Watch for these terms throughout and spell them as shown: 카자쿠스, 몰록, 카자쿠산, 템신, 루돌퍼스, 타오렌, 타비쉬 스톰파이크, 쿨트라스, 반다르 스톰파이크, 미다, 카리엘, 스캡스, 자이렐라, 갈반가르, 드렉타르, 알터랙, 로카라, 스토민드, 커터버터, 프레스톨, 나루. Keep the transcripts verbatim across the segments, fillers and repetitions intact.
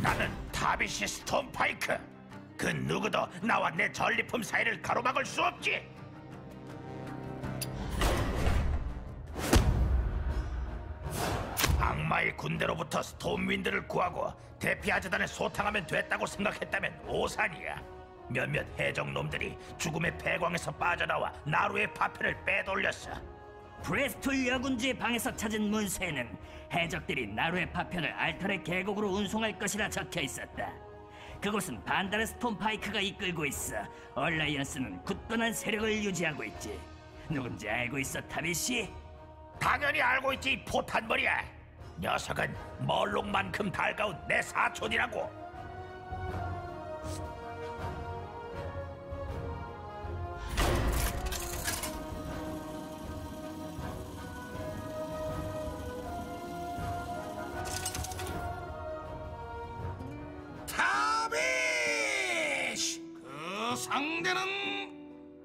나는 타비쉬 스톰파이크. 그 누구도 나와 내 전리품 사이를 가로막을 수 없지. 악마의 군대로부터 스톰윈드를 구하고 대피하자단에 소탕하면 됐다고 생각했다면 오산이야. 몇몇 해적놈들이 죽음의 패광에서 빠져나와 나루의 파편을 빼돌렸어. 프레스톨 여군주의 방에서 찾은 문서에는 해적들이 나루의 파편을 알터랙 계곡으로 운송할 것이라 적혀있었다. 그곳은 반다르 스톰파이크가 이끌고 있어 얼라이언스는 굳건한 세력을 유지하고 있지. 누군지 알고 있어, 타비쉬? 당연히 알고 있지, 이 포탄머리야. 녀석은 멀록만큼 달가운 내 사촌이라고. 상대는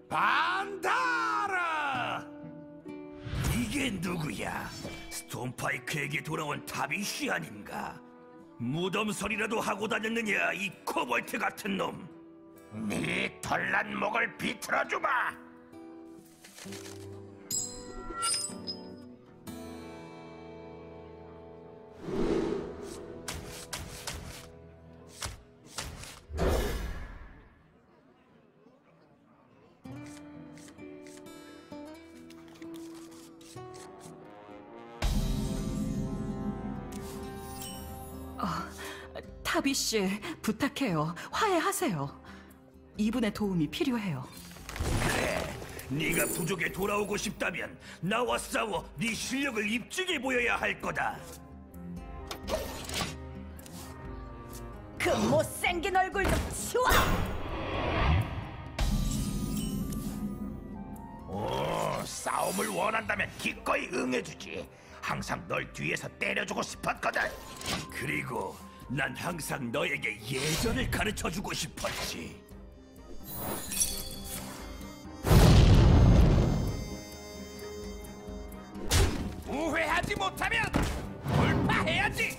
반다르! 이게 누구야? 스톰파이크에게 돌아온 타비쉬 아닌가? 무덤설이라도 하고 다녔느냐, 이 코볼트 같은 놈! 네 털난 목을 비틀어주마! 타비쉬, 부탁해요. 화해하세요. 이분의 도움이 필요해요. 그래, 네가 부족에 돌아오고 싶다면 나와 싸워 네 실력을 입증해 보여야 할 거다. 그 못생긴 얼굴 좀 치워! 오, 싸움을 원한다면 기꺼이 응해주지. 항상 널 뒤에서 때려주고 싶었거든. 그리고 난 항상 너에게 예절을 가르쳐주고 싶었지. 우회하지 못하면 돌파해야지.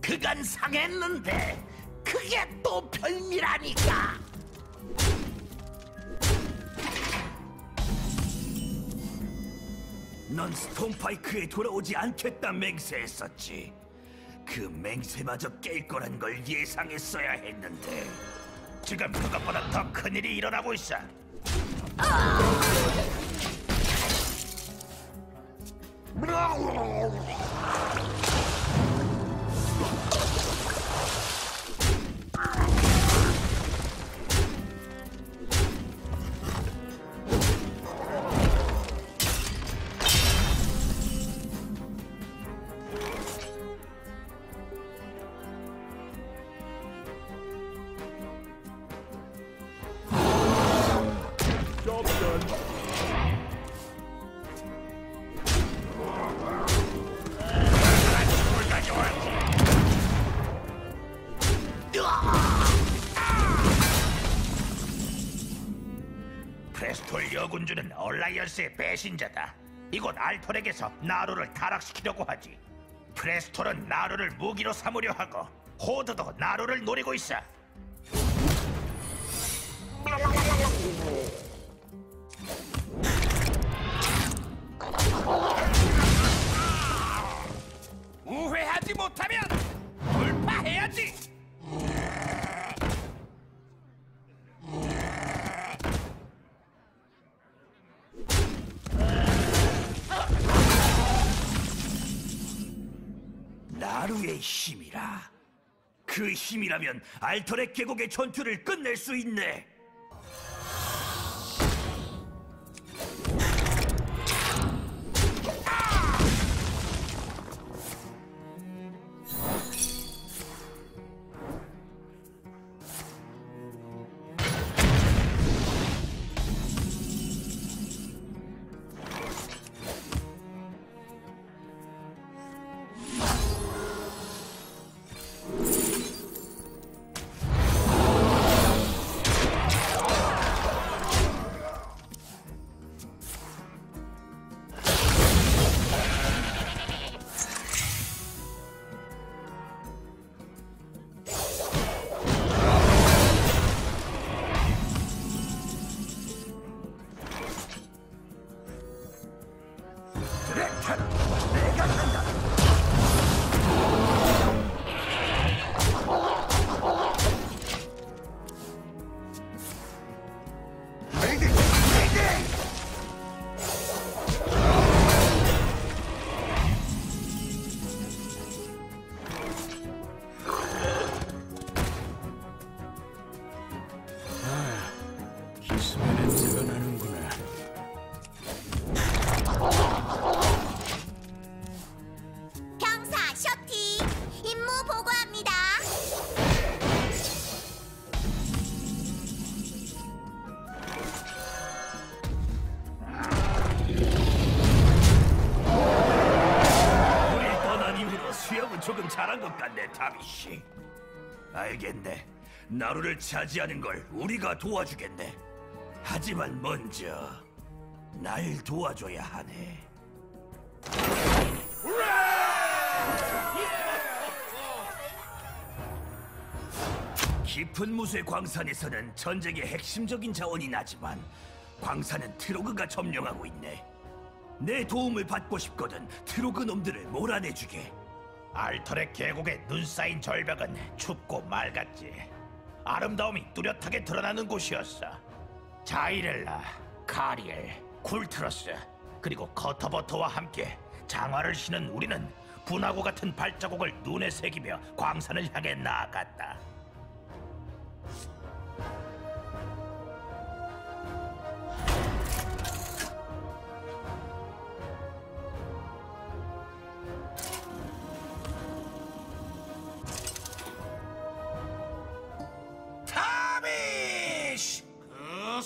그간 상했는데 그게 또 별미라니까. 넌 스톰파이크에 돌아오지 않겠다 맹세했었지. 그 맹세마저 깰 거란 걸 예상했어야 했는데 지금 그것보다 더 큰일이 일어나고 있어. 프레스톨 여군주는 얼라이언스의 배신자다. 이곳 알토렉에서 나루를 타락시키려고 하지. 프레스톨은 나루를 무기로 삼으려 하고 호드도 나루를 노리고 있어. 우회하지 못하면 돌파해야지. 그의 힘이라. 그 힘이라면 알터렉 계곡의 전투를 끝낼 수 있네. 잘한 것 같네, 타비쉬. 알겠네. 나루를 차지하는 걸 우리가 도와주겠네. 하지만 먼저 날 도와줘야 하네. 깊은 무수의 광산에서는 전쟁의 핵심적인 자원이 나지만 광산은 트로그가 점령하고 있네. 내 도움을 받고 싶거든 트로그 놈들을 몰아내주게. 알터렉 계곡의 눈 쌓인 절벽은 춥고 맑았지. 아름다움이 뚜렷하게 드러나는 곳이었어. 자이렐라, 카리엘, 쿨트라스, 그리고 커터버터와 함께 장화를 신은 우리는 분하고 같은 발자국을 눈에 새기며 광산을 향해 나아갔다.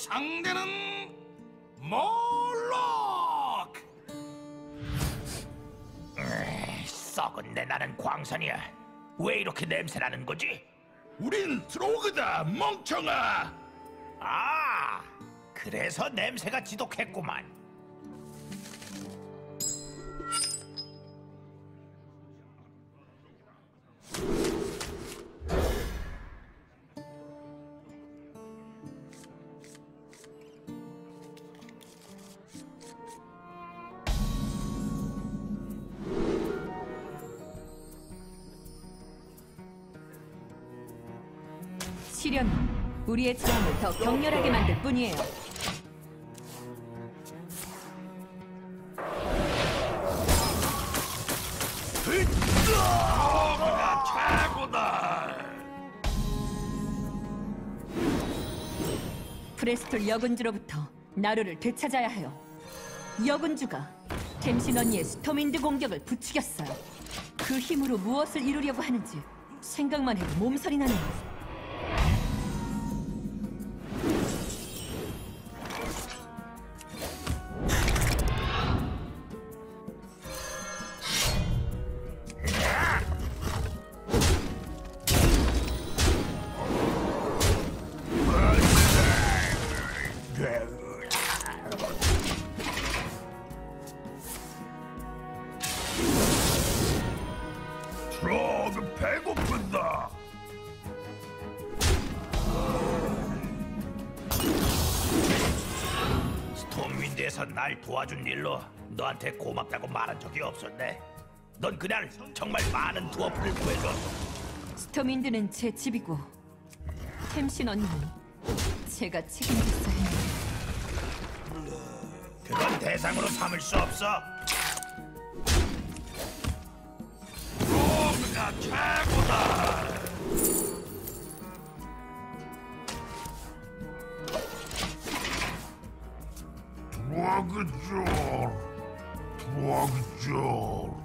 상대는 몰록! 으이, 썩은 내 나는 광산이야. 왜 이렇게 냄새나는 거지? 우린 트로그다, 멍청아! 아, 그래서 냄새가 지독했구만. 시련은 우리의 싸움을 더 격렬하게 만들 뿐이에요. 트로그가 최고다. 프레스톨 여군주로부터 나루를 되찾아야 해요. 여군주가 템신 언니의 스토민드 공격을 부추겼어요. 그 힘으로 무엇을 이루려고 하는지 생각만 해도 몸살이 나네요. 배고픈다. 스톰윈드에서 날 도와준 일로 너한테 고맙다고 말한 적이 없었네. 넌 그날 정말 많은 드워프를 구해줬어. 스톰윈드는 제 집이고 템신 언니는 제가 책임졌어야 했는데. 그건 대상으로 삼을 수 없어. 내가 최고다. 부하그졸, 부하그졸.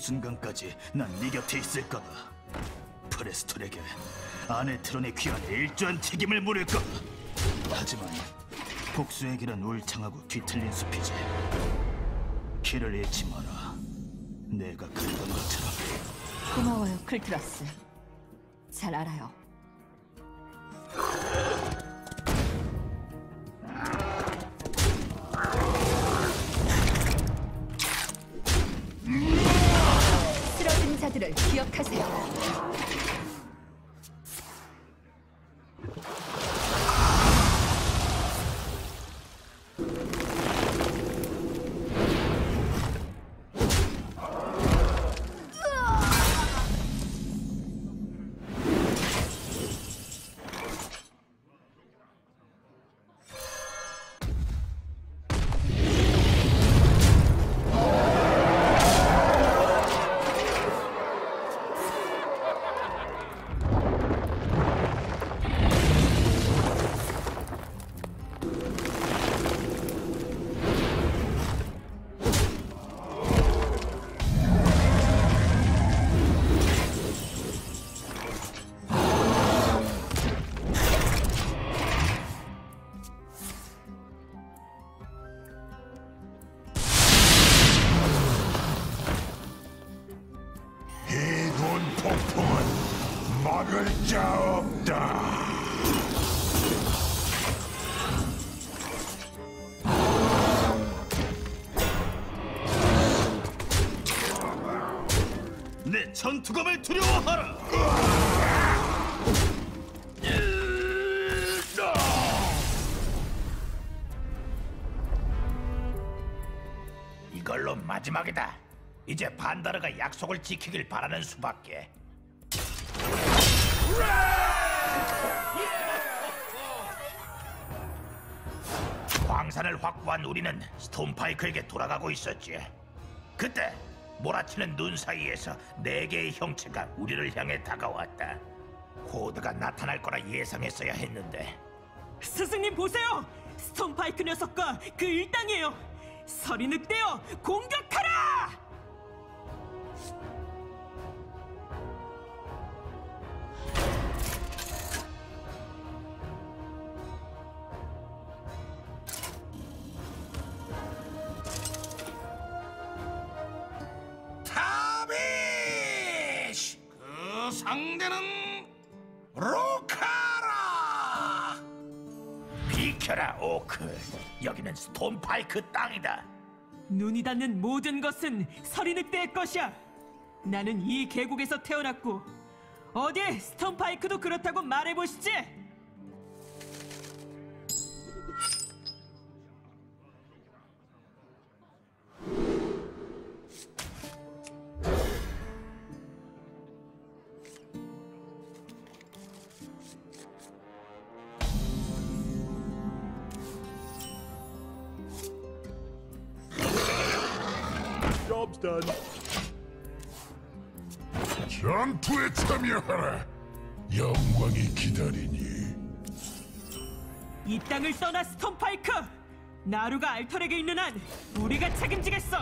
순간까지 난 네 곁에 있을 거다. 프레스톨에게 아내 트론의 귀한 일조한 책임을 물을 거다. 하지만 복수의 길은 울창하고 뒤틀린 숲이지. 길을 잃지 마라. 내가 그랬던 것처럼. 고마워요, 쿨트라스. 잘 알아요. 기억하세요. 전투검을 두려워하라! 이걸로 마지막이다. 이제 반다르가 약속을 지키길 바라는 수밖에. 광산을 확보한 우리는 스톰파이크에게 돌아가고 있었지. 그때 몰아치는 눈 사이에서 네 개의 형체가 우리를 향해 다가왔다. 코드가 나타날 거라 예상했어야 했는데. 스승님 보세요! 스톰파이크 녀석과 그 일당이에요! 서리 늑대여, 공격하라! 상대는 로카라! 비켜라, 오크. 여기는 스톰파이크 땅이다. 눈이 닿는 모든 것은 서리 늑대의 것이야. 나는 이 계곡에서 태어났고 어디 스톰파이크도 그렇다고 말해보시지. Done. 전투에 참여하라. 영광이 기다리니. 이 땅을 떠나 스톰파이크. 나루가 알터랙에 있는 한 우리가 책임지겠어.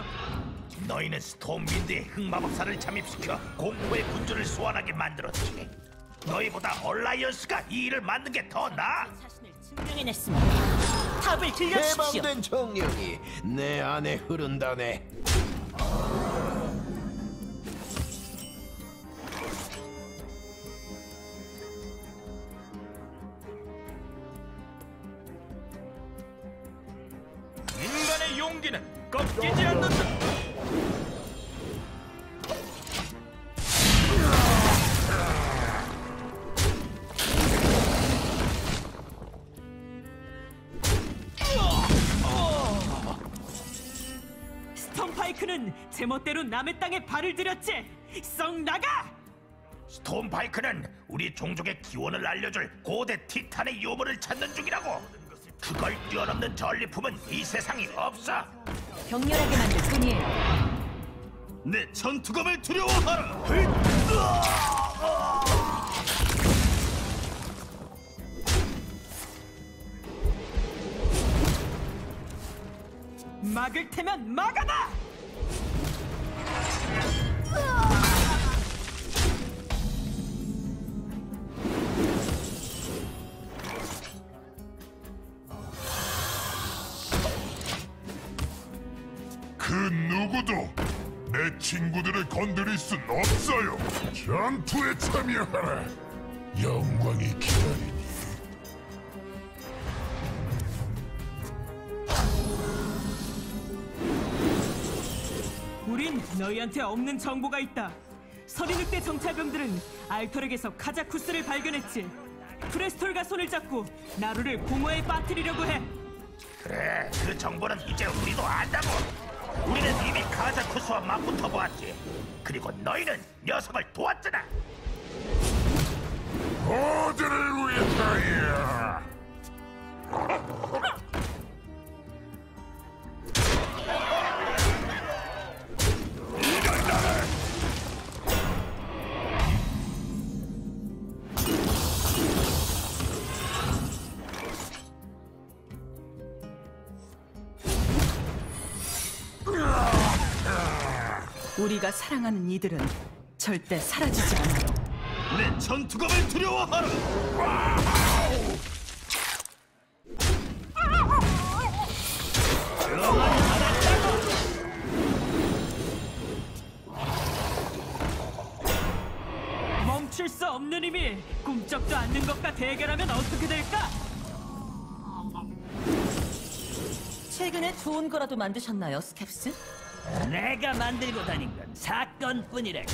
너희는 스톰민드의 흑마법사를 잠입시켜 공포의 군주를 소환하게 만들었지. 너희보다 얼라이언스가 이 일을 만든 게 더 나아. 자신을 증명해냈습니다. 답을 들려주십시오. 해방된 정령이 내 안에 흐른다네. 인간의 용기는 꺾이지 않는다. 스톰파이크는 제멋대로 남의 땅에 발을 들였지! 썩 나가! 스톰파이크는 우리 종족의 기원을 알려줄 고대 티탄의 유물을 찾는 중이라고! 그걸 뛰어넘는 전리품은 이 세상이 없어! 격렬하게 만들 뿐이에요. 내 전투검을 두려워하라! 막을 테면 막아라! 그 누구도 내 친구들을 건드릴 순 없어요! 전투에 참여하라! 영광이 기다리니. 우린 너희한테 없는 정보가 있다. 서린 늑대 정찰병들은 알터랙에서 카자쿠스를 발견했지. 프레스톨과 손을 잡고 나루를 공허에 빠뜨리려고 해. 그래, 그 정보는 이제 우리도 안다고! 우리는 이미 카자쿠스와 맞붙어 보았지. 그리고 너희는 녀석을 도왔잖아. 모두를 위하여. 우리가 사랑하는 이들은 절대 사라지지 않아요. 내 전투검을 두려워하라! 멈출 수 없는 힘이 꿈쩍도 않는 것과 대결하면 어떻게 될까? 최근에 좋은 거라도 만드셨나요, 스캡스? 내가 만들고 다닌 건 사건뿐이라고.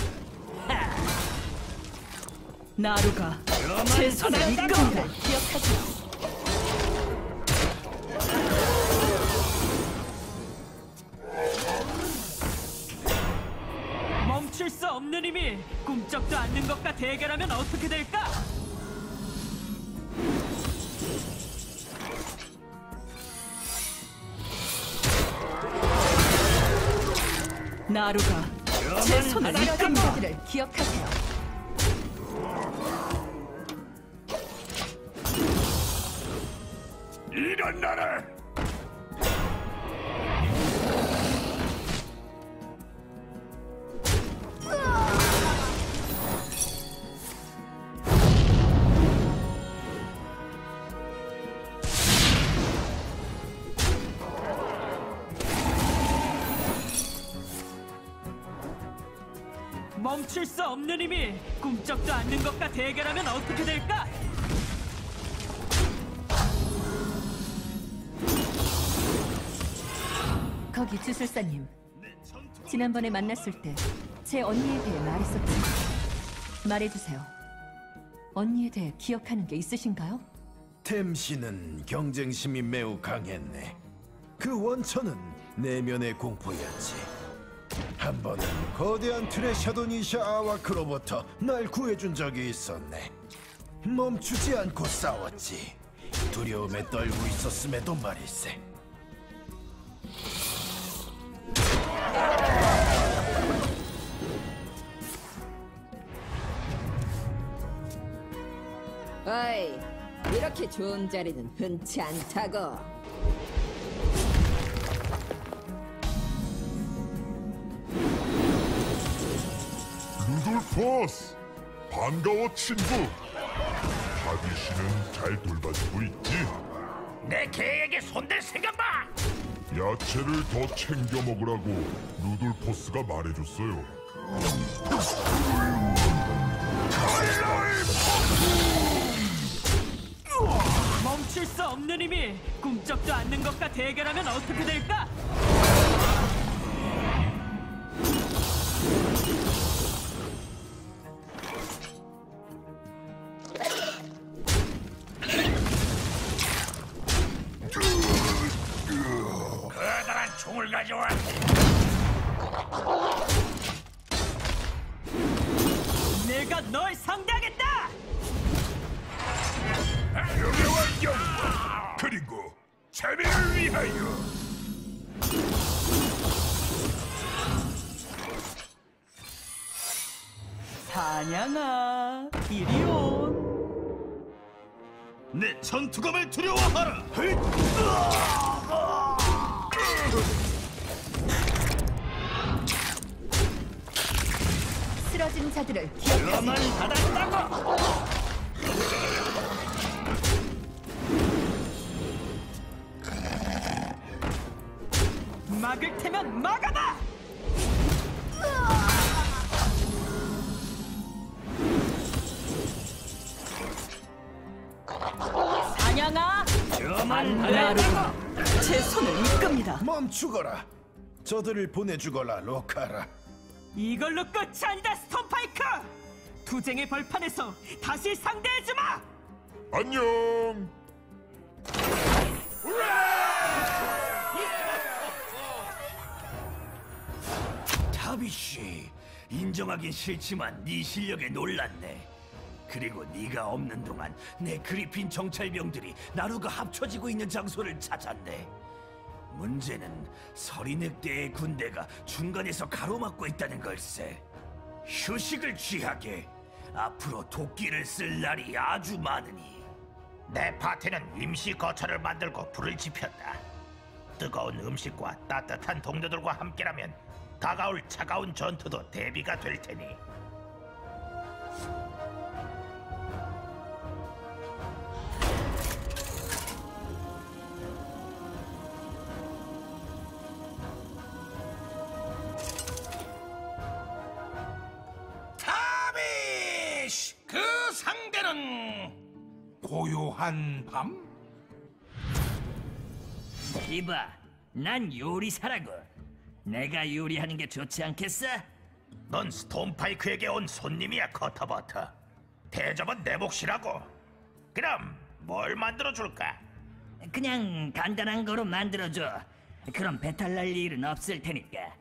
하! 나루가 제 손에 이끈다. 기억하지. 멈출 수 없는 힘이 꿈쩍도 않는 것과 대결하면 어떻게 될까? 나루가 제 손을 이끈 것들을 기억하세요. 이런 나라! 멈출 수 없는 힘이 꿈쩍도 않는 것과 대결하면 어떻게 될까? 거기 주술사님, 지난번에 만났을 때 제 언니에 대해 말했었죠. 말해주세요. 언니에 대해 기억하는 게 있으신가요? 템신은 경쟁심이 매우 강했네. 그 원천은 내면의 공포였지. 한 번은 거대한 틀의 샤도니샤 아와크로부터 날 구해준 적이 있었네. 멈추지 않고 싸웠지. 두려움에 떨고 있었음에도 말일세. 어이, 이렇게 좋은 자리는 흔치 않다고. 루돌퍼스! 반가워, 친구! 타비쉬는 잘 돌봐주고 있지? 내 개에게 손댈 생각 마! 야채를 더 챙겨 먹으라고 루돌퍼스가 말해줬어요. 멈출 수 없는 힘이 꿈쩍도 않는 것과 대결하면 어떻게 될까? 내가 널 상대하겠다! 영웅의 영웅! 그리고 재미를 위하여! 사냥아, 이리 온! 내 전투검을 두려워하라! 쓰러진 자들을 기억하라! 막을 테면 막아봐! 사냥아! 반다르! 제 손을 묶습니다. 멈추거라! 저들을 보내주거라, 로카라. 이걸로 끝이 아니다, 스톰파이크! 투쟁의 벌판에서 다시 상대해주마! 안녕! 타비쉬, 인정하긴 싫지만 네 실력에 놀랐네. 그리고 네가 없는 동안 내 그리핀 정찰병들이 나루가 합쳐지고 있는 장소를 찾았네. 문제는 서리늑대의 군대가 중간에서 가로막고 있다는 걸세. 휴식을 취하게. 앞으로 도끼를 쓸 날이 아주 많으니. 내 파티는 임시 거처를 만들고 불을 지폈다. 뜨거운 음식과 따뜻한 동료들과 함께라면 다가올 차가운 전투도 대비가 될 테니. 타비쉬! 그 상대는 고요한 밤? 이봐, 난 요리사라고. 내가 요리하는 게 좋지 않겠어? 넌 스톰파이크에게 온 손님이야, 커터버터. 대접은 내 몫이라고. 그럼 뭘 만들어줄까? 그냥 간단한 거로 만들어줘. 그럼 배탈 날 일은 없을 테니까.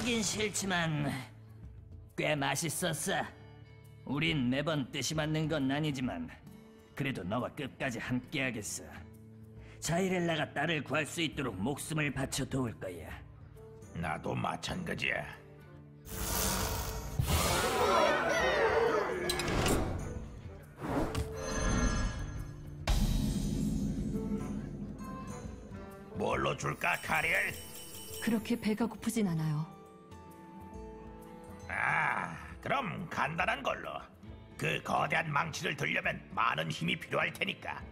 하긴 싫지만 꽤 맛있었어. 우린 매번 뜻이 맞는 건 아니지만 그래도 너와 끝까지 함께하겠어. 자이렐라가 딸을 구할 수 있도록 목숨을 바쳐 도울 거야. 나도 마찬가지야. 뭘로 줄까, 카리엘? 그렇게 배가 고프진 않아요. 아, 그럼 간단한 걸로. 그 거대한 망치를 들려면 많은 힘이 필요할 테니까.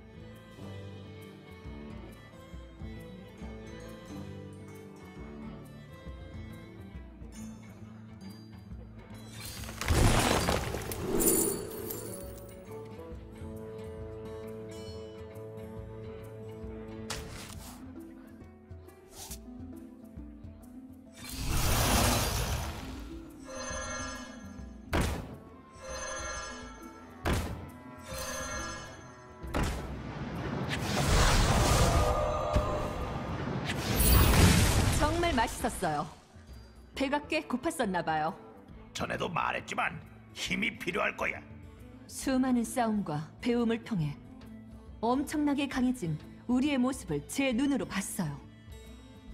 맛있었어요. 배가 꽤 고팠었나봐요. 전에도 말했지만 힘이 필요할 거야. 수많은 싸움과 배움을 통해 엄청나게 강해진 우리의 모습을 제 눈으로 봤어요.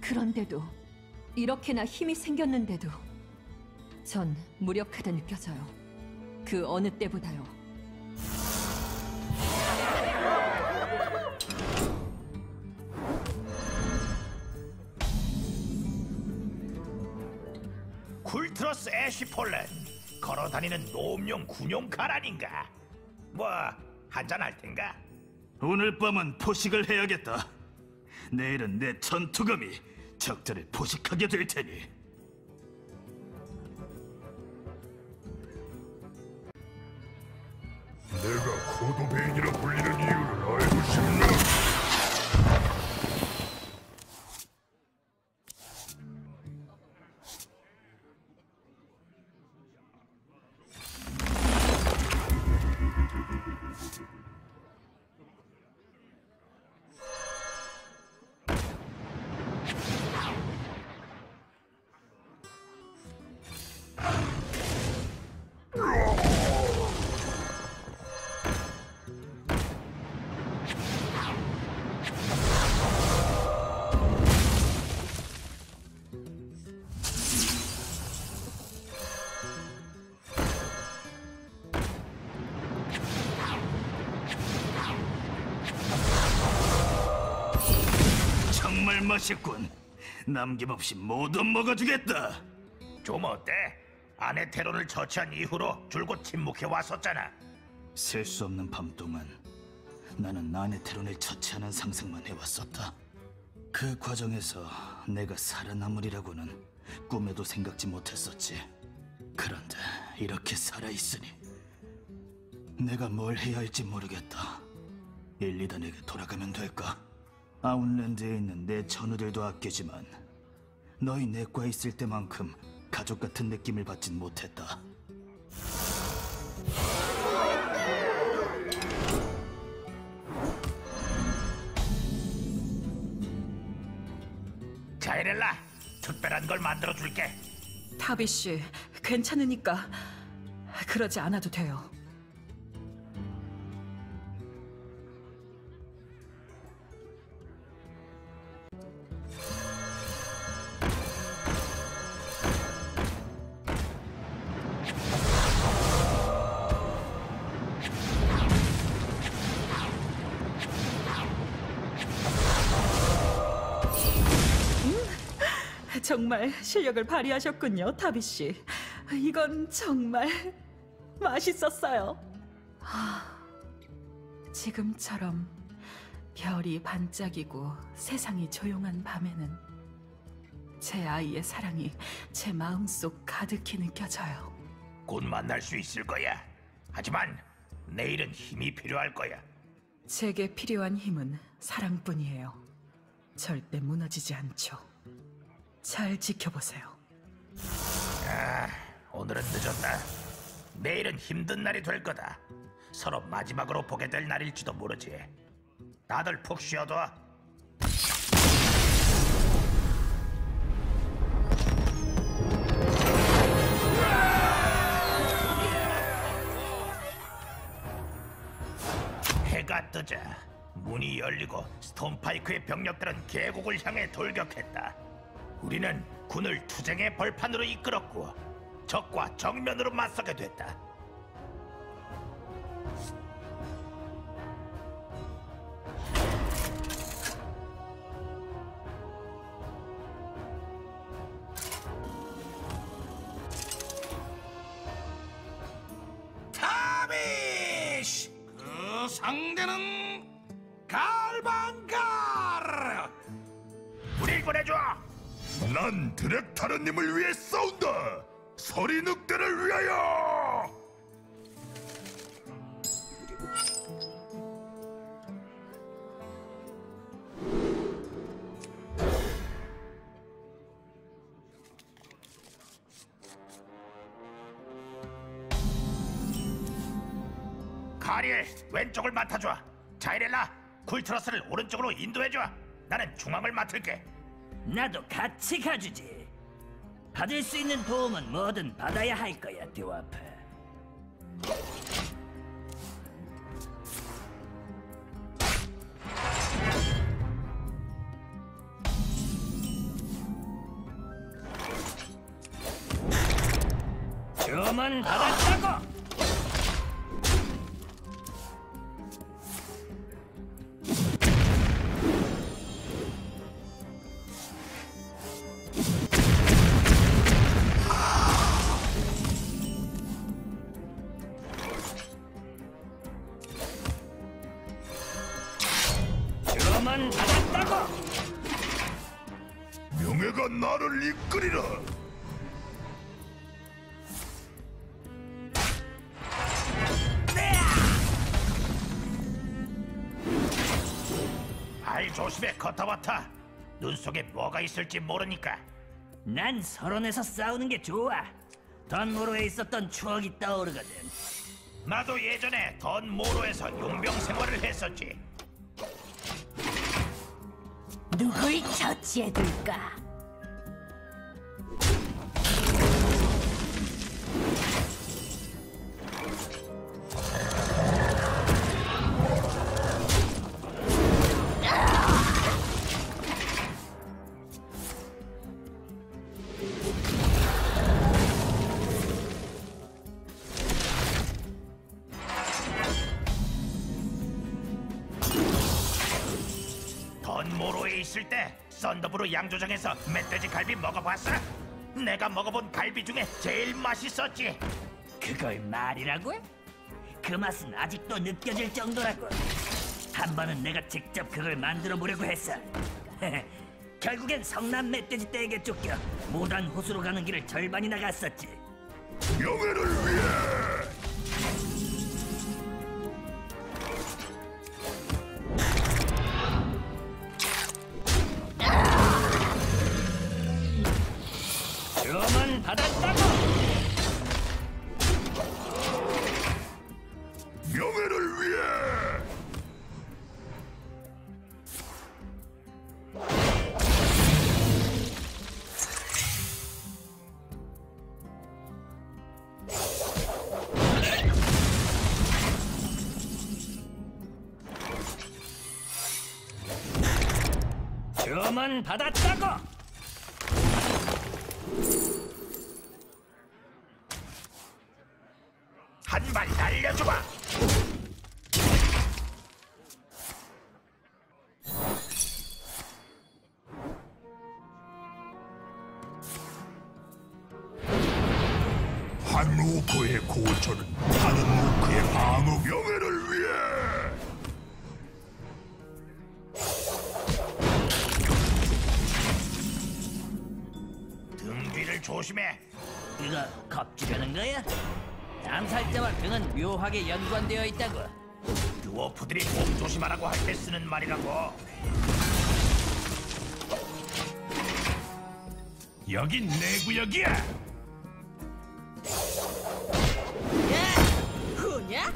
그런데도 이렇게나 힘이 생겼는데도 전 무력하다 느껴져요. 그 어느 때보다요. 쿨트라스 애쉬폴렌, 걸어다니는 노음용 군용 칼 아닌가? 뭐, 한잔할 텐가? 오늘 밤은 포식을 해야겠다. 내일은 내 전투검이 적들을 포식하게 될 테니. 포도베인이라 불리는 이유를 알고 싶나? 맛있군. 남김없이 모두 먹어주겠다. 좀 어때? 아내 테러를 처치한 이후로 줄곧 침묵해 왔었잖아. 셀 수 없는 밤 동안 나는 아내 테러를 처치하는 상상만 해왔었다. 그 과정에서 내가 살아남으리라고는 꿈에도 생각지 못했었지. 그런데 이렇게 살아있으니 내가 뭘 해야 할지 모르겠다. 일리단에게 돌아가면 될까? 아웃랜드에 있는 내 전우들도 아끼지만 너희 내과에 있을 때만큼 가족 같은 느낌을 받진 못했다. 자이렐라, 특별한 걸 만들어줄게. 타비쉬, 괜찮으니까 그러지 않아도 돼요. 정말 실력을 발휘하셨군요, 타비씨. 이건 정말 맛있었어요. 아, 지금처럼 별이 반짝이고 세상이 조용한 밤에는 제 아이의 사랑이 제 마음속 가득히 느껴져요. 곧 만날 수 있을 거야. 하지만 내일은 힘이 필요할 거야. 제게 필요한 힘은 사랑뿐이에요. 절대 무너지지 않죠. 잘 지켜보세요. 아, 오늘은 늦었다. 내일은 힘든 날이 될 거다. 서로 마지막으로 보게 될 날일지도 모르지. 다들 푹 쉬어둬. 해가 뜨자 문이 열리고 스톰파이크의 병력들은 계곡을 향해 돌격했다. 우리는 군을 투쟁의 벌판으로 이끌었고 적과 정면으로 맞서게 됐다. 타비쉬! 그 상대는 갈반가르! 우릴 보내줘! 난 드렉타르님을 위해 싸운다! 서리 늑대를 위하여! 카리엘, 왼쪽을 맡아줘! 자이렐라, 쿨트라스를 오른쪽으로 인도해줘! 나는 중앙을 맡을게! 나도 같이 가주지. 받을 수 있는 도움은 뭐든 받아야 할 거야, 드와프. 주문 받았다고! 명예가 나를 이끌이라. 잘 조심해, 커터버터. 눈 속에 뭐가 있을지 모르니까. 난 서론에서 싸우는 게 좋아. 던모로에 있었던 추억이 떠오르거든. 나도 예전에 던모로에서 용병 생활을 했었지. 누굴 처치해둘까? 있을 때 썬더브루 양조장에서 멧돼지 갈비 먹어봤어? 내가 먹어본 갈비 중에 제일 맛있었지. 그걸 말이라고? 그 맛은 아직도 느껴질 정도라고. 한 번은 내가 직접 그걸 만들어 보려고 했어. 결국엔 성남 멧돼지 떼에게 쫓겨 모단 호수로 가는 길을 절반이 나갔었지. 명예를 위해! 주문 받았다고! 명예를 위해! 주문 받았다고! 한발 날려줘봐. 한 루크의 고초는 다른 루크의 방어. 명예를 위해. 등 뒤를 조심해. 네가 갑질하는 거야? 암살자와 등은 묘하게 연관되어 있다고. 드워프들이 몸 조심하라고 할 때 쓰는 말이라고. 여긴 내 구역이야. 야, 후냐?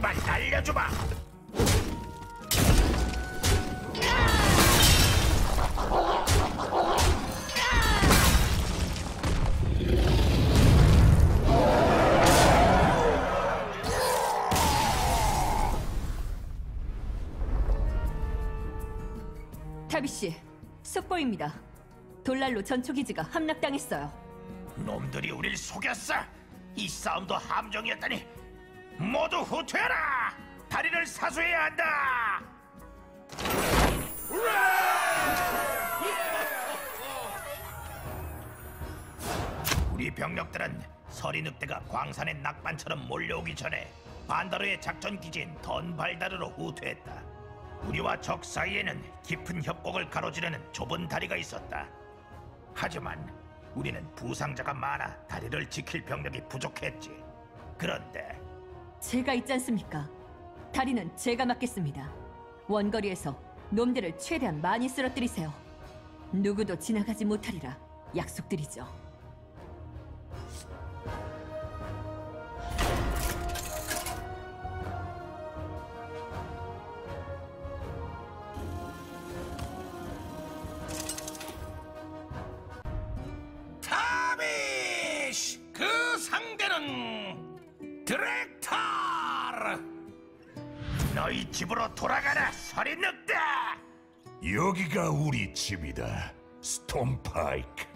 한발 날려줘봐. 타비씨, 속보입니다. 돌날로 전초기지가 함락당했어요. 놈들이 우릴 속였어. 이 싸움도 함정이었다니. 모두 후퇴하라! 다리를 사수해야 한다! 우리 병력들은 서리 늑대가 광산의 낙반처럼 몰려오기 전에 반다르의 작전기지인 던발다르로 후퇴했다. 우리와 적 사이에는 깊은 협곡을 가로지르는 좁은 다리가 있었다. 하지만 우리는 부상자가 많아 다리를 지킬 병력이 부족했지. 그런데 제가 있지 않습니까? 다리는 제가 맡겠습니다. 원거리에서 놈들을 최대한 많이 쓰러뜨리세요. 누구도 지나가지 못하리라 약속드리죠. 타비쉬! 그 상대는 드렉타! 너희 집으로 돌아가라, 서리늑다! 여기가 우리 집이다, 스톰파이크.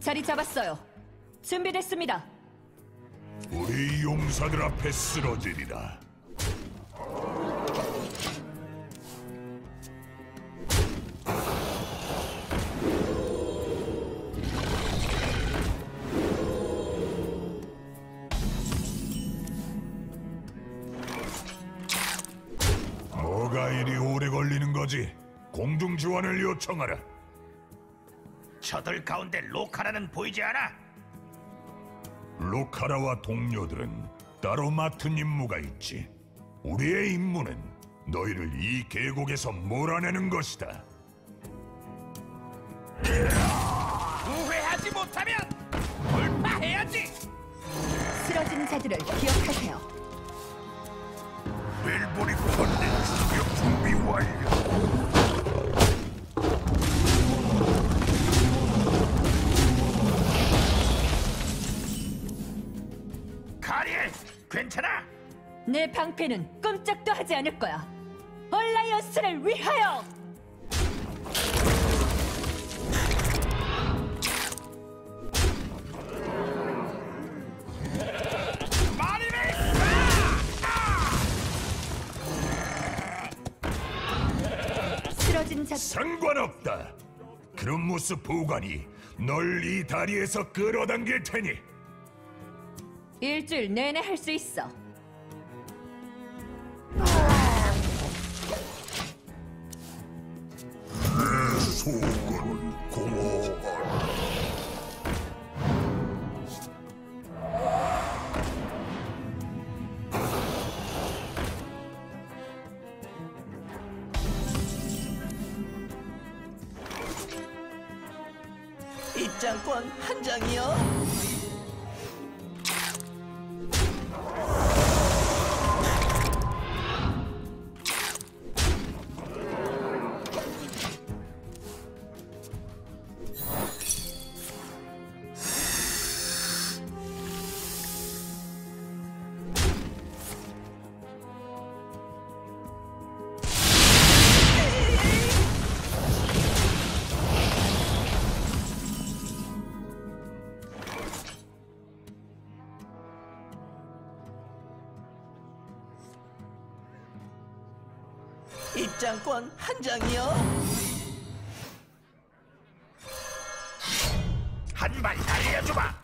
자리 잡았어요. 준비됐습니다. 우리 용사들 앞에 쓰러지리라. 뭐가 이리 오래 걸리는 거지? 공중 지원을 요청하라. 저들 가운데 로카라는 보이지 않아? 로카라와 동료들은 따로 맡은 임무가 있지. 우리의 임무는 너희를 이 계곡에서 몰아내는 것이다. 후회하지 못하면 돌파해야지! 쓰러진 자들을 기억하세요. 멜보리 펀드 추격 준비 완료. 카리엘, 괜찮아? 내 방패는 꼼짝도 하지 않을 거야. 얼라이언스를 위하여! 쓰러진 자... 상관없다. 그런 모습 보관이 널 이 다리에서 끌어당길 테니 일주일 내내 할 수 있어. 내 속은 공허하다. 입장권 한 장이요? 입장권 한 장이요? 한 발 달려주마!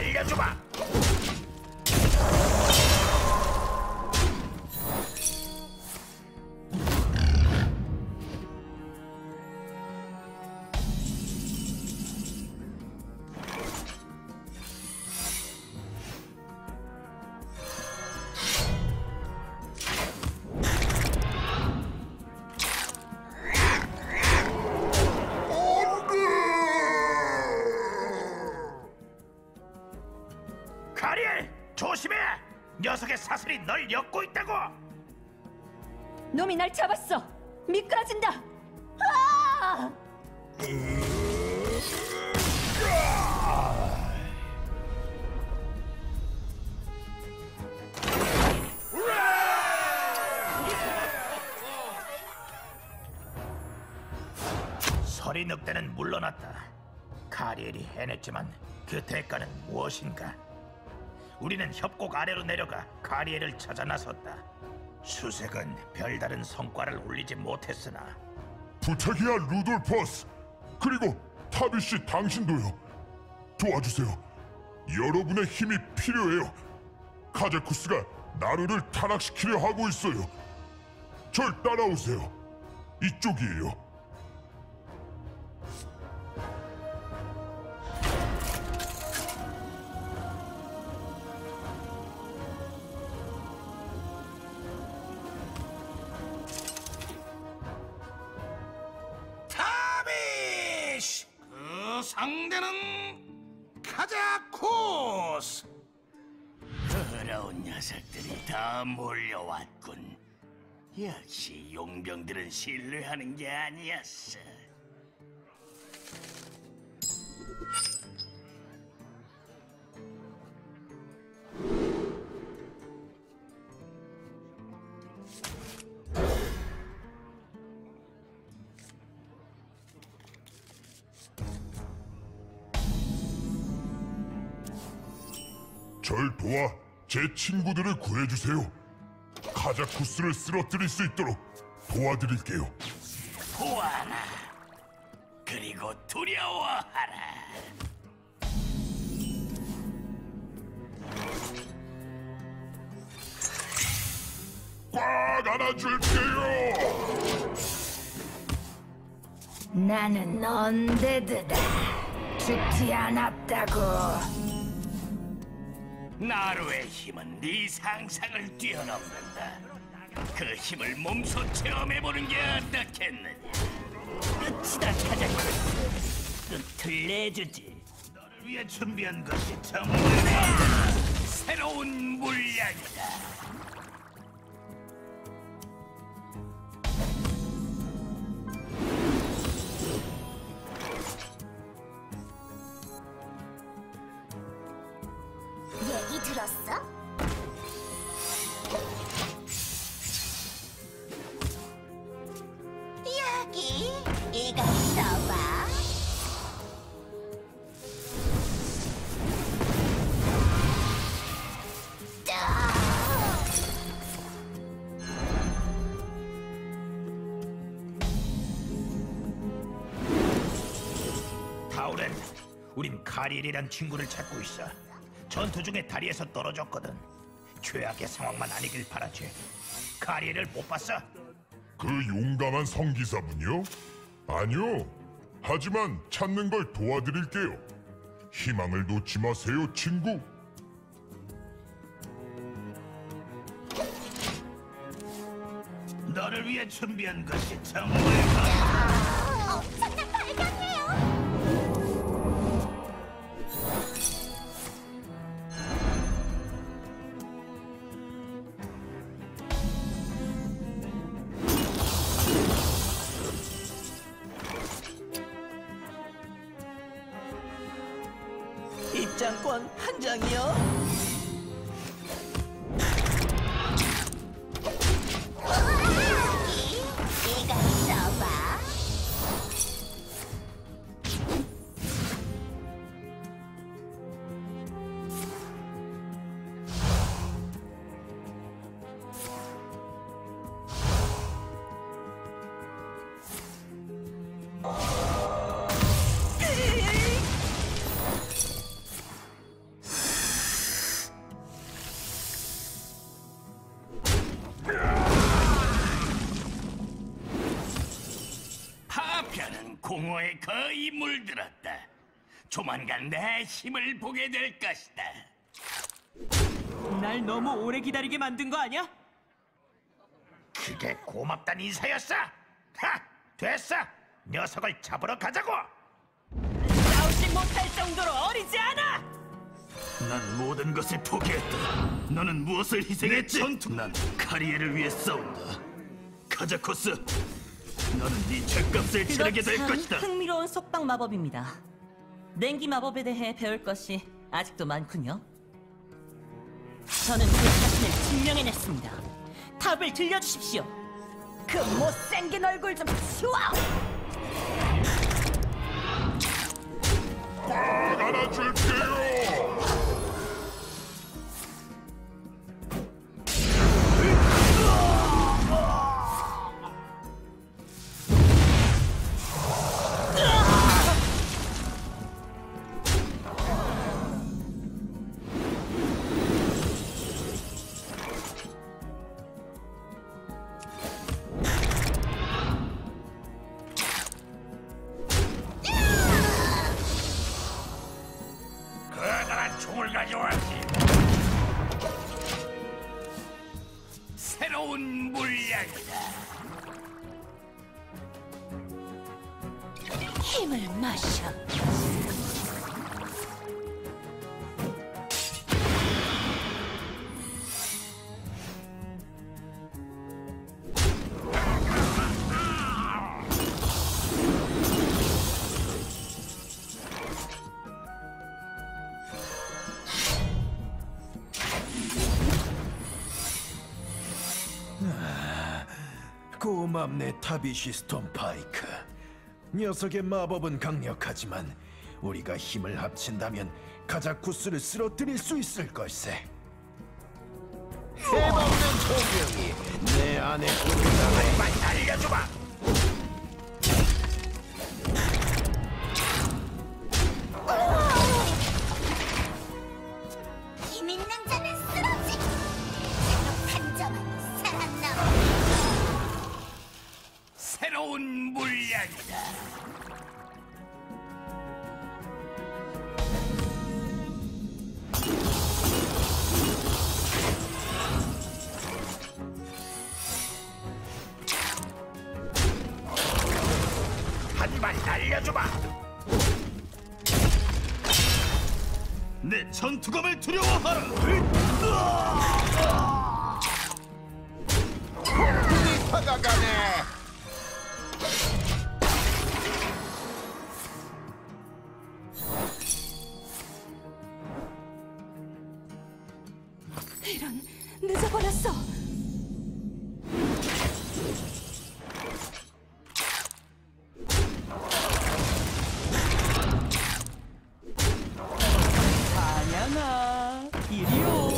날려줘봐. 조심해! 녀석의 사슬이 널 엮고 있다고! 놈이 날 잡았어! 미끄러진다! 아! 서리늑대는 물러났다. 카리엘이 해냈지만 그 대가는 무엇인가? 우리는 협곡 아래로 내려가 카리엘을 찾아 나섰다. 수색은 별다른 성과를 올리지 못했으나. 부탁이야, 루돌퍼스. 그리고 타비쉬 당신도요. 도와주세요. 여러분의 힘이 필요해요. 카자쿠스가 나루를 탄압시키려 하고 있어요. 절 따라오세요. 이쪽이에요. 상대는 카자쿠스! 더러운 녀석들이 다 몰려왔군. 역시 용병들은 신뢰하는 게 아니었어. 절 도와 제 친구들을 구해주세요. 카자쿠스를 쓰러뜨릴 수 있도록 도와드릴게요. 도와라. 그리고 두려워하라. 꽉 안아줄게요. 나는 언데드다. 죽지 않았다고. 나루의 힘은 네 상상을 뛰어넘는다. 그 힘을 몸소 체험해보는 게 어떻겠느냐. 끝이다, 카자쿠스. 끝을 내주지. 너를 위해 준비한 것이 정말 새로운 물약이다. 얘기 들었어? 여기 이거 써봐. 타오렌, 우린 카리엘이란 친구를 찾고 있어. 전투 중에 다리에서 떨어졌거든. 최악의 상황만 아니길 바라지. 카리엘을 못 봤어? 그 용감한 성기사분요? 아니요. 하지만 찾는 걸 도와드릴게요. 희망을 놓지 마세요, 친구. 너를 위해 준비한 것이 정말 많아. 어, 잠깐 발견해요. 입장권 한 장이요. 이거 써봐. 공허에 거의 물들었다. 조만간 내 힘을 보게 될 것이다. 날 너무 오래 기다리게 만든 거 아니야? 그게 고맙단 인사였어? 하! 됐어! 녀석을 잡으러 가자고! 싸우지 못할 정도로 어리지 않아! 난 모든 것을 포기했다. 너는 무엇을 희생했지? 내 전투... 난 카리엘을 위해 싸운다. 카자쿠스! 너는 네 죗값을 치르게 될 것이다. 흥미로운 속박 마법입니다. 냉기 마법에 대해 배울 것이 아직도 많군요. 저는 그 사실을 증명해냈습니다. 답을 들려주십시오. 그 못생긴 얼굴 좀 치워! 꽉 안아줄게요! 필요하지. 새로운 물약이다. 힘을 마셔. 고맙네 타비쉬 스톰파이크. 녀석의 마법은 강력하지만 우리가 힘을 합친다면 카자쿠스를 쓰러뜨릴 수 있을 걸세. 해먹는 조명이 내 안에 불타네. 빨리 알려줘봐. 힘 있는 자는 쓰러지. 한 점은 사람 나와. 새로운 물약이다. 한 발 날려줘봐. 내 전투검을 두려워하라. 폭풍이 다가가네. 이런, 늦어버렸어. 아냐나, 이리오.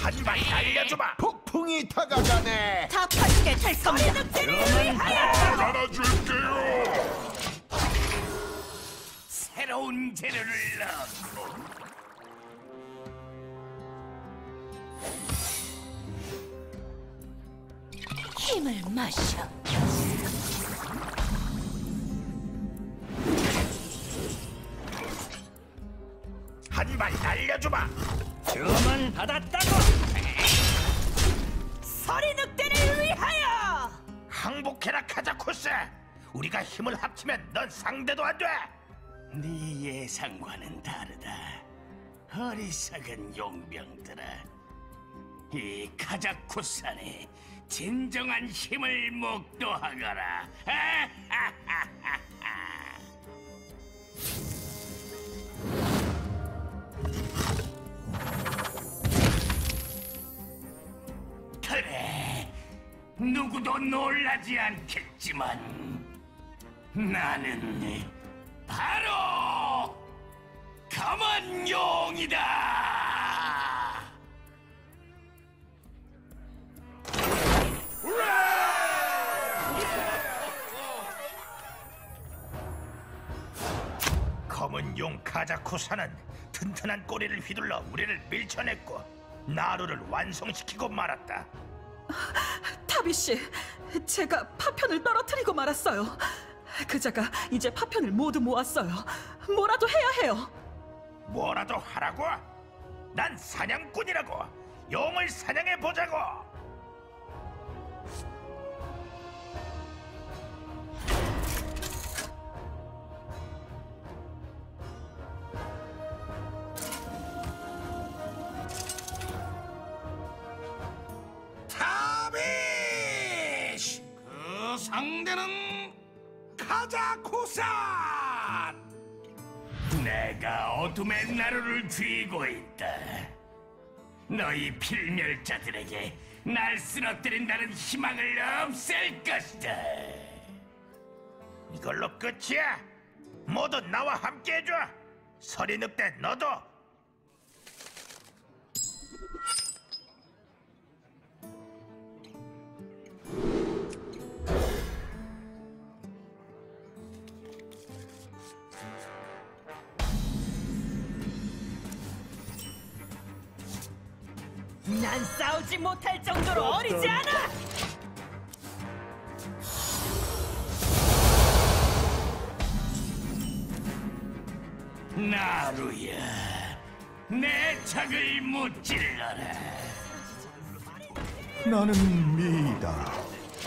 하지만 달려줘봐. 폭풍이 다가가네. 다 파시게 될 겁니다. 여러분, 갈아줄게요. 새로운 재료를 넣어. 힘을 마셔. 한 발 날려줘봐. 주문 받았다고. 서리 늑대를 위하여. 항복해라 카자쿠스. 우리가 힘을 합치면 넌 상대도 안 돼. 네 예상과는 다르다. 어리석은 용병들아. 이 카자쿠스 안에 진정한 힘을 목도하거라. 그래, 누구도 놀라지 않겠지만 나는 바로 가만용이다. 검은 용 카자쿠사는 튼튼한 꼬리를 휘둘러 우리를 밀쳐냈고 나루를 완성시키고 말았다. 타비씨, 제가 파편을 떨어뜨리고 말았어요. 그자가 이제 파편을 모두 모았어요. 뭐라도 해야 해요. 뭐라도 하라고? 난 사냥꾼이라고. 용을 사냥해보자고. 타비쉬! 그 상대는 카자쿠산! 내가 어둠의 나루를 쥐고 있다. 너희 필멸자들에게 날 쓰러뜨린다는 희망을 없앨 것이다. 이걸로 끝이야. 모두 나와 함께 해줘. 서리 늑대 너도. 난 싸우지 못할 정도로 어리지 않아! 나루야, 내 착을 무찔러라. 나는 미다,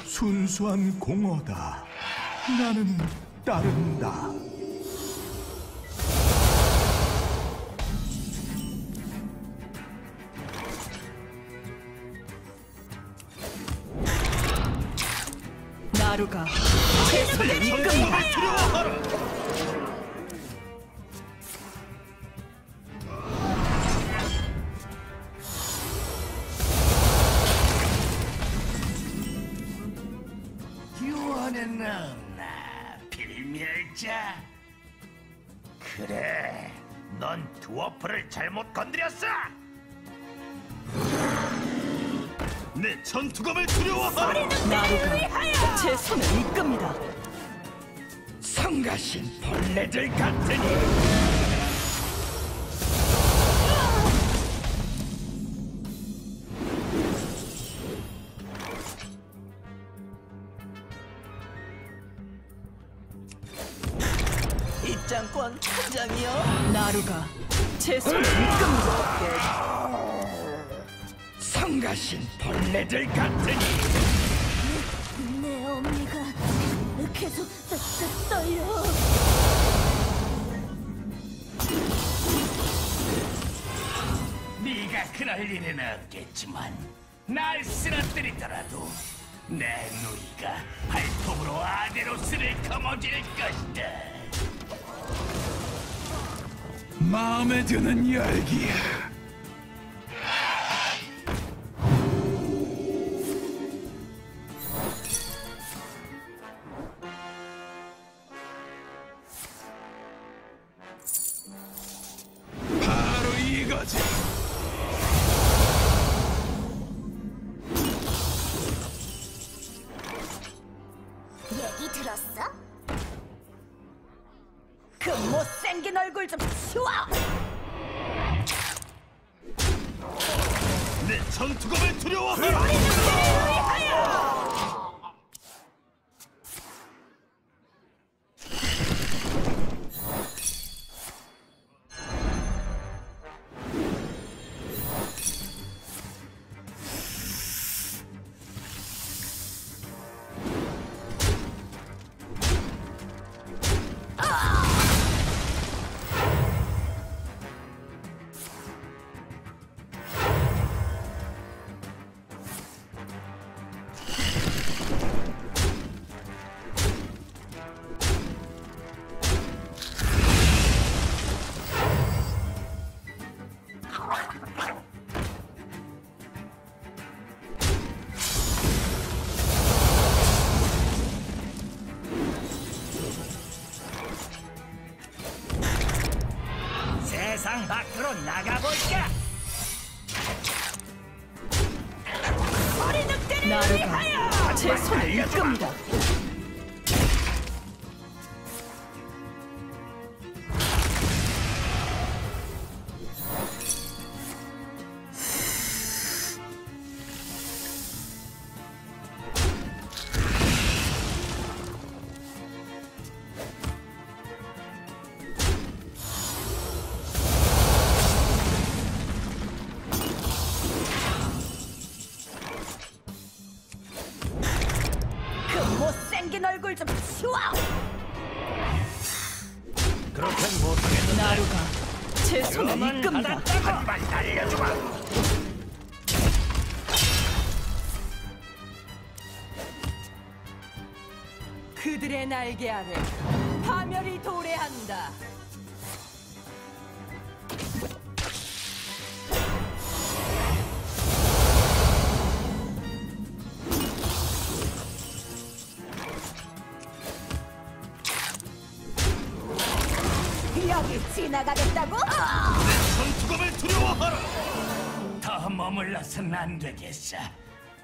순수한 공허다. 나는 따른다. 나루가 제 손을 이끈다. 유언은 없나, 필멸자? 그래, 넌 드워프를 잘못 건드렸어! 내 전투검을 두려워하라! 나루가 제 손을 이끕니다. 성가신 벌레들 같으니! 입장권 한 장이요? 나루가 제 손을 이끕니다. 성가신 벌레들 같으니! 내, 내 엄니가 계속 떠, 떠, 떨려. 네가 그럴 리는 없겠지만 날 쓰러뜨리더라도 내 누이가 발톱으로 아데로스를 거머쥘 것이다. 마음에 드는 열기야. 바로 이거지. 얘기 들었어? 그 못생긴 얼굴 좀 치워! 내 전투검을 두려워하라! 세상 밖으로 나가볼까? 나루가 제 손을 이끕니다. 생긴 얼굴 좀 치워! 그렇게는 못하겠는데. 나루가 제 손을 이끕니다. 한발 날려주마. 그들의 날개 아래 파멸이 도래한다. 여기 지나가겠다고? 전투검을 두려워하라! 더 머물러선 안 되겠어.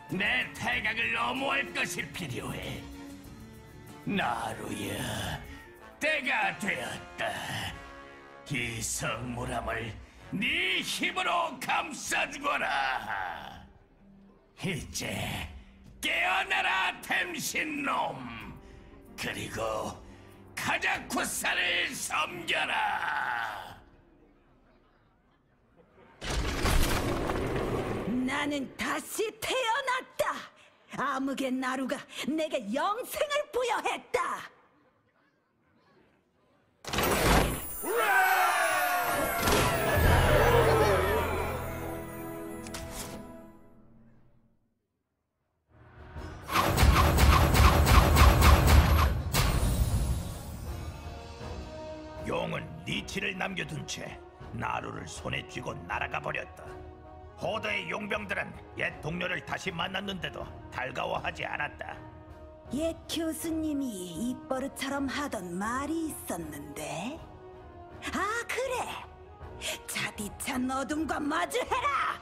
내 태각을 엄호할 것이 필요해. 나루야, 때가 되었다. 이 성물함을 네 힘으로 감싸주거라. 이제 깨어나라, 템신 놈. 그리고 카자쿠스를 섬겨라. 나는 다시 태어났다. 암흑의 나루가 내게 영생을 부여했다. 용은 니치를 남겨둔 채 나루를 손에 쥐고 날아가 버렸다. 호더의 용병들은 옛 동료를 다시 만났는데도 달가워하지 않았다. 옛 교수님이 입버릇처럼 하던 말이 있었는데. 아, 그래! 자비찬 어둠과 마주해라!